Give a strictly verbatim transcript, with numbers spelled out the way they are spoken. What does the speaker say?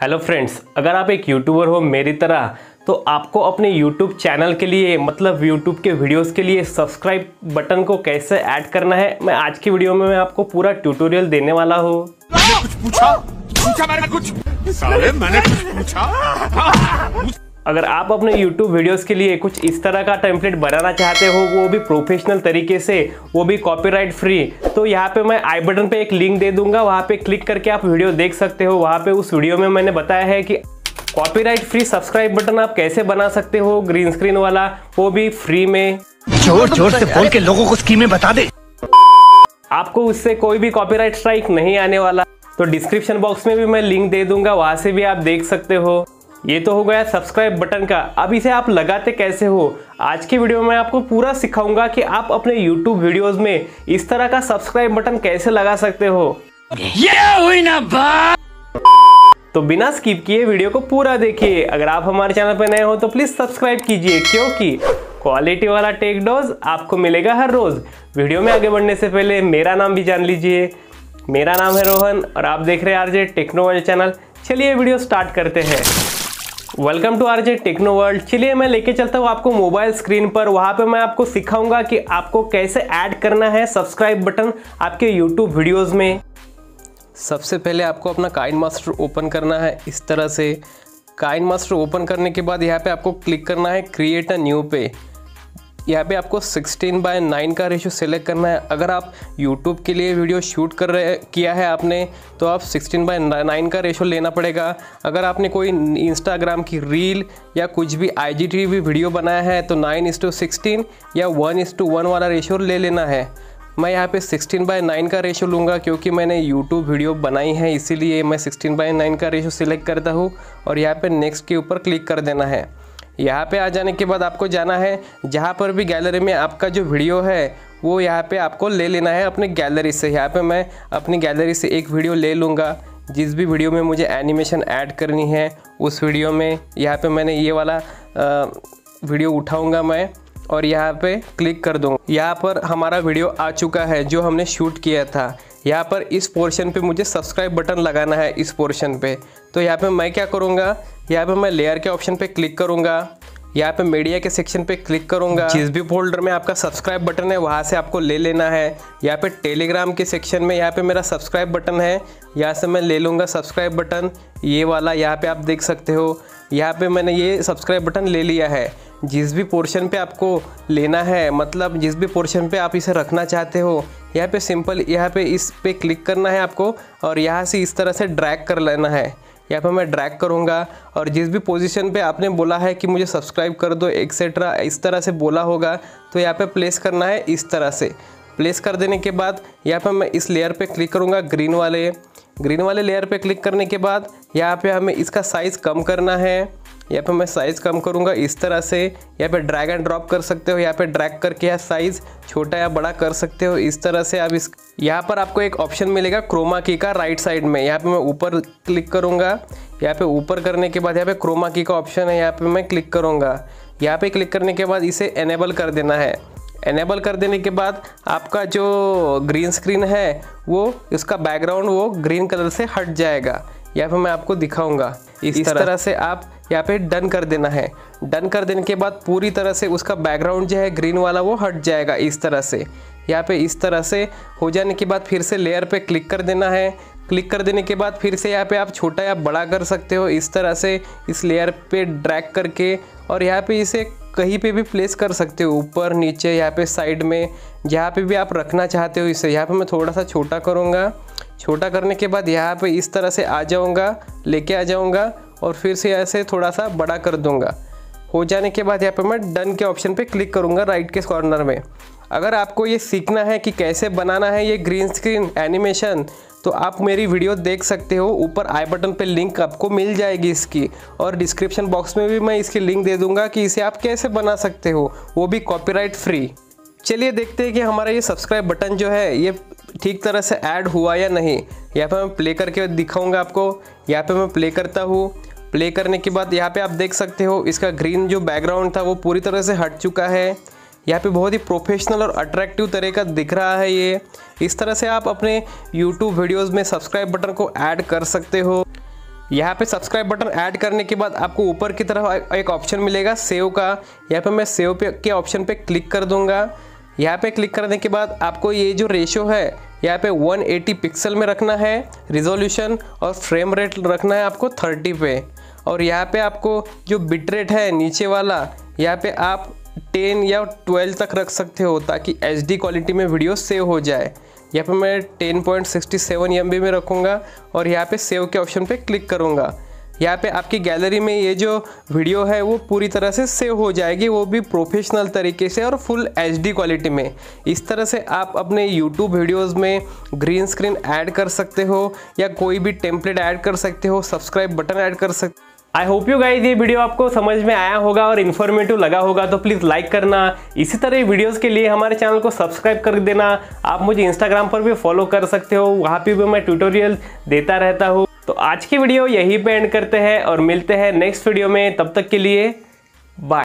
Hello friends, अगर आप एक यूट्यूबर हो मेरी तरह तो आपको अपने यूट्यूब चैनल के लिए मतलब यूट्यूब के वीडियोस के लिए सब्सक्राइब बटन को कैसे ऐड करना है, मैं आज की वीडियो में मैं आपको पूरा ट्यूटोरियल देने वाला हूँ। कुछ पूछा पूछा मैंने कुछ साले मैंने कुछ पूछा। अगर आप अपने YouTube वीडियोस के लिए कुछ इस तरह का टेम्पलेट बनाना चाहते हो, वो भी प्रोफेशनल तरीके से, वो भी कॉपीराइट फ्री, तो यहाँ पे मैं आई बटन पे एक लिंक दे दूंगा, वहाँ पे क्लिक करके आप वीडियो देख सकते हो। वहाँ पे उस वीडियो में मैंने बताया है कि कॉपीराइट फ्री सब्सक्राइब बटन आप कैसे बना सकते हो, ग्रीन स्क्रीन वाला, वो भी फ्री में। जोर जोर से बोल के लोगों को स्कीमें बता दे। आपको उससे कोई भी कॉपीराइट स्ट्राइक नहीं आने वाला। तो डिस्क्रिप्शन बॉक्स में भी मैं लिंक दे दूंगा, वहाँ से भी आप देख सकते हो। ये तो हो गया सब्सक्राइब बटन का। अब इसे आप लगाते कैसे हो, आज की वीडियो में आपको पूरा सिखाऊंगा कि आप अपने YouTube वीडियोस में इस तरह का सब्सक्राइब बटन कैसे लगा सकते हो। ये हुई ना बात। तो बिना स्किप किए वीडियो को पूरा देखिए। अगर आप हमारे चैनल पर नए हो तो प्लीज सब्सक्राइब कीजिए, क्योंकि क्वालिटी वाला टेक डोज आपको मिलेगा हर रोज। वीडियो में आगे बढ़ने से पहले मेरा नाम भी जान लीजिए। मेरा नाम है रोहन और आप देख रहे हैं आरजे टेक्नोलॉजी चैनल। चलिए वीडियो स्टार्ट करते हैं। Welcome to RJ techno world. चलिए मैं लेके चलता हूँ आपको मोबाइल स्क्रीन पर। वहाँ पे मैं आपको सिखाऊंगा कि आपको कैसे ऐड करना है सब्सक्राइब बटन आपके YouTube वीडियोस में। सबसे पहले आपको अपना काइनमास्टर ओपन करना है इस तरह से। काइनमास्टर ओपन करने के बाद यहाँ पे आपको क्लिक करना है क्रिएट अ न्यू पे। यहाँ पे आपको सिक्सटीन बाय नाइन का रेशियो सेलेक्ट करना है। अगर आप YouTube के लिए वीडियो शूट कर रहे किया है आपने तो आप सिक्सटीन बाय नाइन का रेशियो लेना पड़ेगा। अगर आपने कोई Instagram की रील या कुछ भी I G T V video बनाया है तो नाइन इस टू सिक्सटीन या वन इस टू वन वाला रेशियो ले लेना है। मैं यहाँ पे सिक्सटीन बाय नाइन का रेशियो लूँगा, क्योंकि मैंने YouTube वीडियो बनाई है इसीलिए मैं सिक्सटीन बाय नाइन का रेशियो सिलेक्ट करता हूँ और यहाँ पर नेक्स्ट के ऊपर क्लिक कर देना है। यहाँ पे आ जाने के बाद आपको जाना है जहाँ पर भी गैलरी में आपका जो वीडियो है वो यहाँ पे आपको ले लेना है अपने गैलरी से। यहाँ पे मैं अपनी गैलरी से एक वीडियो ले लूँगा। जिस भी वीडियो में मुझे एनिमेशन ऐड करनी है उस वीडियो में यहाँ पे मैंने ये वाला आ, वीडियो उठाऊँगा मैं और यहाँ पे क्लिक कर दूँगा। यहाँ पर हमारा वीडियो आ चुका है जो हमने शूट किया था। यहाँ पर इस पोर्शन पे मुझे सब्सक्राइब बटन लगाना है, इस पोर्शन पे। तो यहाँ पे मैं क्या करूँगा, यहाँ पे मैं लेयर के ऑप्शन पे क्लिक करूँगा, यहाँ पे मीडिया के सेक्शन पे क्लिक करूँगा। जिस भी फोल्डर में आपका सब्सक्राइब बटन है वहाँ से आपको ले लेना है। यहाँ पे टेलीग्राम के सेक्शन में यहाँ पे मेरा सब्सक्राइब बटन है, यहाँ से मैं ले लूँगा सब्सक्राइब बटन, ये वाला। यहाँ पे आप देख सकते हो यहाँ पे मैंने ये सब्सक्राइब बटन ले लिया है। जिस भी पोर्शन पे आपको लेना है, मतलब जिस भी पोर्शन पे आप इसे रखना चाहते हो, यहाँ पे सिंपल यहाँ पे इस पे क्लिक करना है आपको और यहाँ से इस तरह से ड्रैग कर लेना है। यहाँ पे मैं ड्रैग करूँगा और जिस भी पोजीशन पे आपने बोला है कि मुझे सब्सक्राइब कर दो एक्सेट्रा इस तरह से बोला होगा तो यहाँ पे प्लेस करना है इस तरह से। प्लेस कर देने के बाद यहाँ पे मैं इस लेयर पे क्लिक करूँगा, ग्रीन वाले ग्रीन वाले लेयर पे क्लिक करने के बाद यहाँ पे हमें इसका साइज़ कम करना है। यहाँ पे मैं साइज़ कम करूँगा इस तरह से। यहाँ पे ड्रैग एंड ड्रॉप कर सकते हो, यहाँ पे ड्रैग करके यहाँ साइज़ छोटा या बड़ा कर सकते हो इस तरह से। आप इस यहाँ पर आपको एक ऑप्शन मिलेगा क्रोमा की का, राइट साइड में। यहाँ पे मैं ऊपर क्लिक करूँगा, यहाँ पे ऊपर करने के बाद यहाँ पे क्रोमा की का ऑप्शन है, यहाँ पर मैं क्लिक करूँगा। यहाँ पर क्लिक करने के बाद इसे एनेबल कर देना है। एनेबल कर देने के बाद आपका जो ग्रीन स्क्रीन है वो इसका बैकग्राउंड वो ग्रीन कलर से हट जाएगा। यहाँ पे मैं आपको दिखाऊंगा इस, इस तरह।, तरह से आप यहाँ पे डन कर देना है। डन कर देने के बाद पूरी तरह से उसका बैकग्राउंड जो है ग्रीन वाला वो हट जाएगा इस तरह से। यहाँ पे इस तरह से हो जाने के बाद फिर से लेयर पे क्लिक कर देना है। क्लिक कर देने के बाद फिर से यहाँ पे आप छोटा या बड़ा कर सकते हो इस तरह से, इस लेयर पे ड्रैग करके, और यहाँ पे इसे कहीं पे भी प्लेस कर सकते हो, ऊपर नीचे, यहाँ पे साइड में, जहाँ पे भी आप रखना चाहते हो इसे। यहाँ पे मैं थोड़ा सा छोटा करूँगा। छोटा करने के बाद यहाँ पे इस तरह से आ जाऊँगा, लेके आ जाऊँगा और फिर से ऐसे थोड़ा सा बड़ा कर दूँगा। हो जाने के बाद यहाँ पे मैं डन के ऑप्शन पे क्लिक करूँगा राइट के कॉर्नर में। अगर आपको ये सीखना है कि कैसे बनाना है ये ग्रीन स्क्रीन एनिमेशन तो आप मेरी वीडियो देख सकते हो, ऊपर आई बटन पे लिंक आपको मिल जाएगी इसकी, और डिस्क्रिप्शन बॉक्स में भी मैं इसकी लिंक दे दूंगा कि इसे आप कैसे बना सकते हो, वो भी कॉपीराइट फ्री। चलिए देखते हैं कि हमारा ये सब्सक्राइब बटन जो है ये ठीक तरह से ऐड हुआ या नहीं। यहाँ पे मैं प्ले करके दिखाऊंगा आपको। यहाँ पे मैं प्ले करता हूँ। प्ले करने के बाद यहाँ पे आप देख सकते हो इसका ग्रीन जो बैकग्राउंड था वो पूरी तरह से हट चुका है। यहाँ पे बहुत ही प्रोफेशनल और अट्रैक्टिव तरह का दिख रहा है ये। इस तरह से आप अपने YouTube वीडियोस में सब्सक्राइब बटन को ऐड कर सकते हो। यहाँ पे सब्सक्राइब बटन ऐड करने के बाद आपको ऊपर की तरफ एक ऑप्शन मिलेगा सेव का। यहाँ पे मैं सेव पे के ऑप्शन पे क्लिक कर दूंगा। यहाँ पे क्लिक करने के बाद आपको ये जो रेशियो है यहाँ पे वन एटी पिक्सल में रखना है रिजोल्यूशन, और फ्रेम रेट रखना है आपको थर्टी पे। और यहाँ पे आपको जो बिट रेट है नीचे वाला, यहाँ पे आप टेन या ट्वेल्व तक रख सकते हो ताकि एच डी क्वालिटी में वीडियो सेव हो जाए। यहाँ पे मैं ten point sixty seven MB में रखूँगा और यहाँ पे सेव के ऑप्शन पे क्लिक करूँगा। यहाँ पे आपकी गैलरी में ये जो वीडियो है वो पूरी तरह से सेव हो जाएगी, वो भी प्रोफेशनल तरीके से और फुल एचडी क्वालिटी में। इस तरह से आप अपने यूट्यूब वीडियोस में ग्रीन स्क्रीन ऐड कर सकते हो या कोई भी टेम्पलेट ऐड कर सकते हो, सब्सक्राइब बटन ऐड कर सकते। आई होप यू गाइज ये वीडियो आपको समझ में आया होगा और इन्फॉर्मेटिव लगा होगा, तो प्लीज़ लाइक करना। इसी तरह वीडियोस के लिए हमारे चैनल को सब्सक्राइब कर देना। आप मुझे इंस्टाग्राम पर भी फॉलो कर सकते हो, वहाँ पे भी मैं ट्यूटोरियल देता रहता हूँ। तो आज की वीडियो यहीं पे एंड करते हैं और मिलते हैं नेक्स्ट वीडियो में। तब तक के लिए बाय।